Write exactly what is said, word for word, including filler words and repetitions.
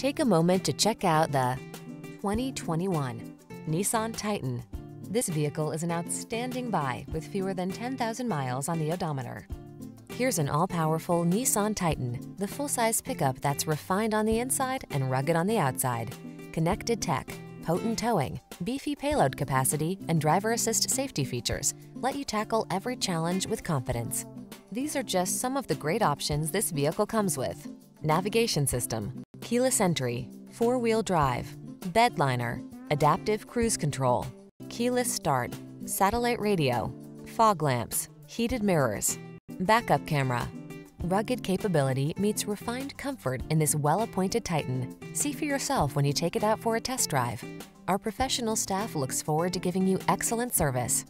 Take a moment to check out the twenty twenty-one Nissan Titan. This vehicle is an outstanding buy with fewer than ten thousand miles on the odometer. Here's an all-powerful Nissan Titan, the full-size pickup that's refined on the inside and rugged on the outside. Connected tech, potent towing, beefy payload capacity, and driver assist safety features let you tackle every challenge with confidence. These are just some of the great options this vehicle comes with: navigation system, keyless entry, four-wheel drive, bed liner, adaptive cruise control, keyless start, satellite radio, fog lamps, heated mirrors, backup camera. Rugged capability meets refined comfort in this well-appointed Titan. See for yourself when you take it out for a test drive. Our professional staff looks forward to giving you excellent service.